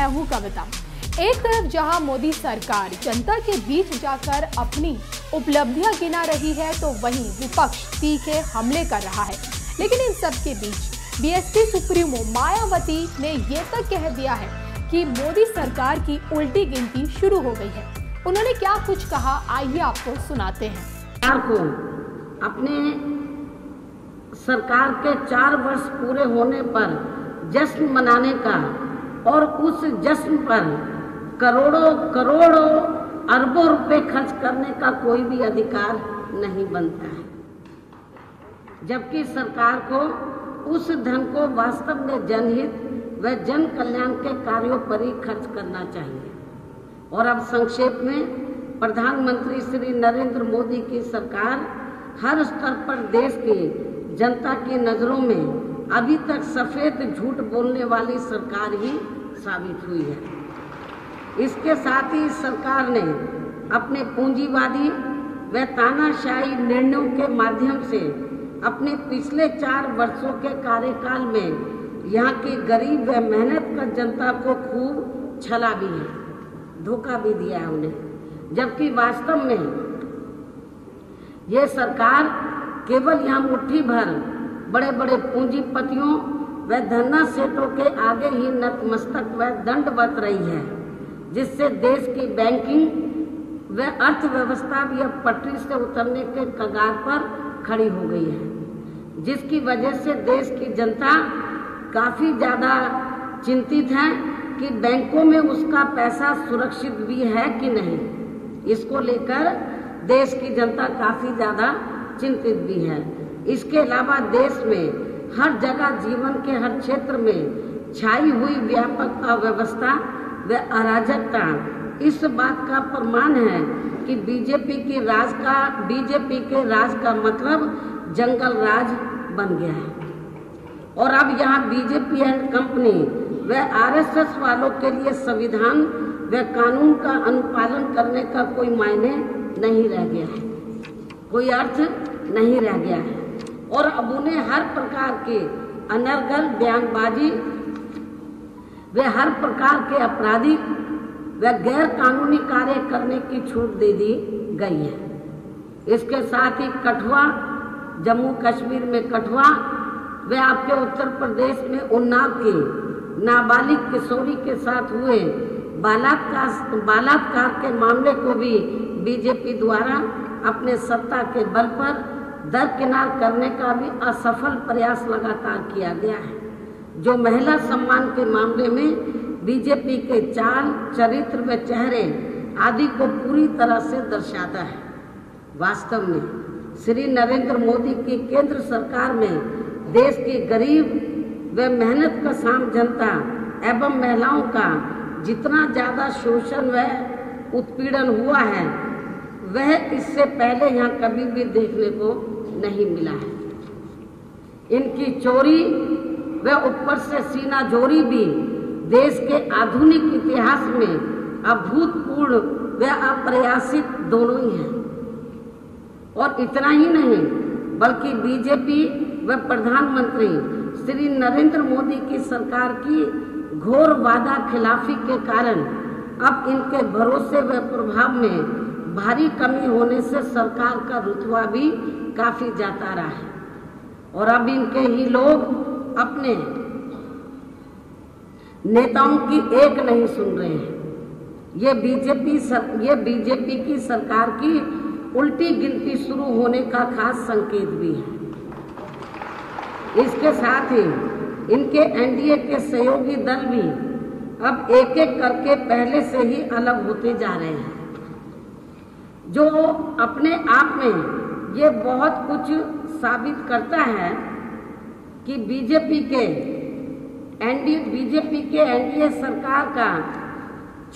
मैं हूँ कविता। एक तरफ जहां मोदी सरकार जनता के बीच जाकर अपनी उपलब्धियां गिना रही है, तो वहीं विपक्ष तीखे हमले कर रहा है। लेकिन इन सब के बीच बीएसपी सुप्रीमो मायावती ने ये तक कह दिया है कि मोदी सरकार की उल्टी गिनती शुरू हो गई है। उन्होंने क्या कुछ कहा, आइए आपको सुनाते हैं। अपने सरकार के 4 वर्ष पूरे होने पर जश्न मनाने का और उस जश्न पर करोड़ों करोड़ों अरबों रुपए खर्च करने का कोई भी अधिकार नहीं बनता है, जबकि सरकार को उस धन को वास्तव में जनहित व जन कल्याण के कार्यों पर ही खर्च करना चाहिए। और अब संक्षेप में, प्रधानमंत्री श्री नरेंद्र मोदी की सरकार हर स्तर पर देश की जनता की नजरों में अभी तक सफेद झूठ बोलने वाली सरकार ही साबित हुई है। इसके साथ ही सरकार ने अपने पूंजीवादी व तानाशाही निर्णयों के माध्यम से अपने पिछले 4 वर्षों के कार्यकाल में यहाँ की गरीब व मेहनत कर जनता को खूब छला भी है, धोखा भी दिया है उन्हें। जबकि वास्तव में ये सरकार केवल यहाँ मुट्ठी भर बड़े बड़े पूंजीपतियों व धन्ना सेठों के आगे ही नतमस्तक व दंडवत रही है, जिससे देश की बैंकिंग व अर्थव्यवस्था भी अब पटरी से उतरने के कगार पर खड़ी हो गई है, जिसकी वजह से देश की जनता काफ़ी ज़्यादा चिंतित है कि बैंकों में उसका पैसा सुरक्षित भी है कि नहीं। इसको लेकर देश की जनता काफ़ी ज़्यादा चिंतित भी है। इसके अलावा देश में हर जगह जीवन के हर क्षेत्र में छाई हुई व्यापक अव्यवस्था व अराजकता इस बात का प्रमाण है कि बीजेपी के राज का मतलब जंगल राज बन गया है। और अब यहाँ बीजेपी एंड कंपनी व आरएसएस वालों के लिए संविधान व कानून का अनुपालन करने का कोई मायने नहीं रह गया है, कोई अर्थ नहीं रह गया है। और अब उन्हें हर प्रकार के अनर्गल बयानबाजी वे हर प्रकार के आपराधिक व गैर कानूनी कार्य करने की छूट दे दी गई है। इसके साथ ही कठुआ, जम्मू कश्मीर में कठुआ व आपके उत्तर प्रदेश में उन्नाव की नाबालिग किशोरी के साथ हुए बलात्कार के मामले को भी बीजेपी द्वारा अपने सत्ता के बल पर दरकिनार करने का भी असफल प्रयास लगातार किया गया है। जो महिला सम्मान के मामले में बीजेपी के चाल, चरित्र व चेहरे आदि को पूरी तरह से दर्शाता है। वास्तव में श्री नरेंद्र मोदी की केंद्र सरकार में देश की गरीब व मेहनत कश जनता एवं महिलाओं का जितना ज़्यादा शोषण व उत्पीड़न हुआ है, वह इससे पहले यहाँ कभी भी देखने को नहीं मिला है। इनकी चोरी व ऊपर से सीनाजोरी भी देश के आधुनिक इतिहास में अभूतपूर्व व अप्रयासित दोनों ही हैं। और इतना ही नहीं, बल्कि बीजेपी व प्रधानमंत्री श्री नरेंद्र मोदी की सरकार की घोर वादा खिलाफी के कारण अब इनके भरोसे व प्रभाव में भारी कमी होने से सरकार का रुतबा भी काफ़ी जाता रहा है। और अब इनके ही लोग अपने नेताओं की एक नहीं सुन रहे हैं। ये बीजेपी की सरकार की उल्टी गिनती शुरू होने का खास संकेत भी है। इसके साथ ही इनके एनडीए के सहयोगी दल भी अब एक एक करके पहले से ही अलग होते जा रहे हैं, जो अपने आप में ये बहुत कुछ साबित करता है कि बीजेपी के एनडीए सरकार का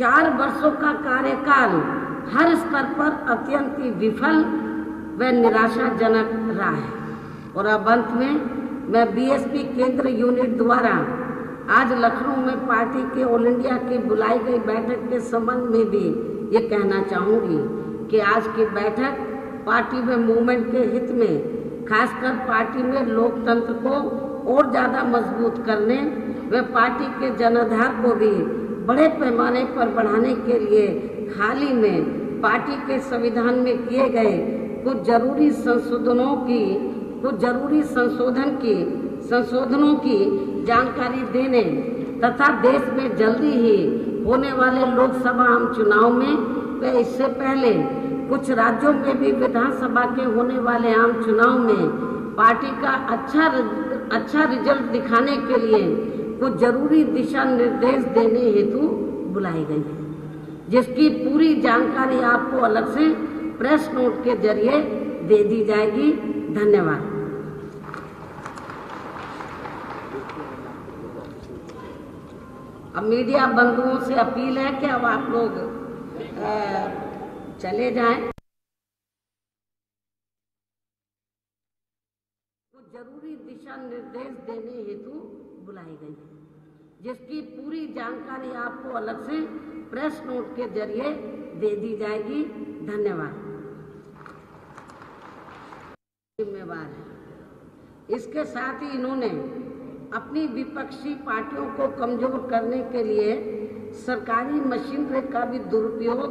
4 वर्षों का कार्यकाल हर स्तर पर अत्यंत विफल व निराशाजनक रहा है। और अब अंत में मैं बीएसपी केंद्र यूनिट द्वारा आज लखनऊ में पार्टी के ऑल इंडिया की बुलाई गई बैठक के संबंध में भी ये कहना चाहूँगी कि आज की बैठक पार्टी में मूवमेंट के हित में, खासकर पार्टी में लोकतंत्र को और ज़्यादा मजबूत करने व पार्टी के जनाधार को भी बड़े पैमाने पर बढ़ाने के लिए हाल ही में पार्टी के संविधान में किए गए कुछ जरूरी संशोधनों की जानकारी देने तथा देश में जल्दी ही होने वाले लोकसभा आम चुनाव में इससे पहले कुछ राज्यों में भी विधानसभा के होने वाले आम चुनाव में पार्टी का अच्छा रिजल्ट दिखाने के लिए कुछ जरूरी दिशा निर्देश देने हेतु बुलाई गई है, जिसकी पूरी जानकारी आपको अलग से प्रेस नोट के जरिए दे दी जाएगी। धन्यवाद। अब मीडिया बंधुओं से अपील है कि अब आप लोग चले जाएं। कुछ जरूरी दिशा निर्देश देने हेतु बुलाई गई है, जिसकी पूरी जानकारी आपको अलग से प्रेस नोट के जरिए दे दी जाएगी। धन्यवाद। जिम्मेवार है। इसके साथ ही इन्होंने अपनी विपक्षी पार्टियों को कमजोर करने के लिए सरकारी मशीनरी का भी दुरुपयोग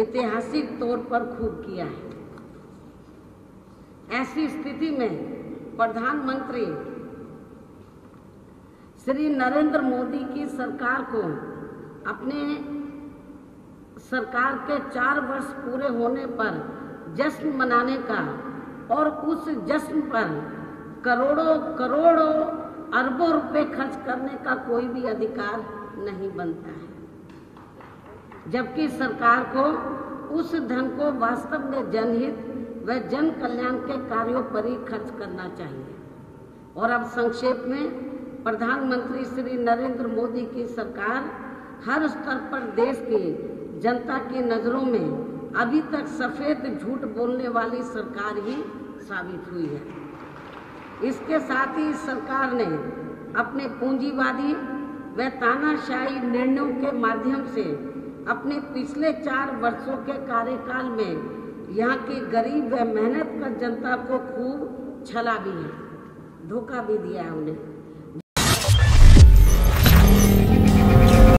ऐतिहासिक तौर पर खूब किया है। ऐसी स्थिति में प्रधानमंत्री श्री नरेंद्र मोदी की सरकार को अपने सरकार के 4 वर्ष पूरे होने पर जश्न मनाने का और उस जश्न पर करोड़ों अरबों रुपए खर्च करने का कोई भी अधिकार नहीं बनता है, जबकि सरकार को उस धन को वास्तव में जनहित व जन कल्याण के कार्यों पर ही खर्च करना चाहिए। और अब संक्षेप में, प्रधानमंत्री श्री नरेंद्र मोदी की सरकार हर स्तर पर देश की जनता की नज़रों में अभी तक सफ़ेद झूठ बोलने वाली सरकार ही साबित हुई है। इसके साथ ही सरकार ने अपने पूंजीवादी व तानाशाही निर्णयों के माध्यम से अपने पिछले 4 वर्षों के कार्यकाल में यहाँ की गरीब व मेहनतकश जनता को खूब छला भी है, धोखा भी दिया है उन्हें।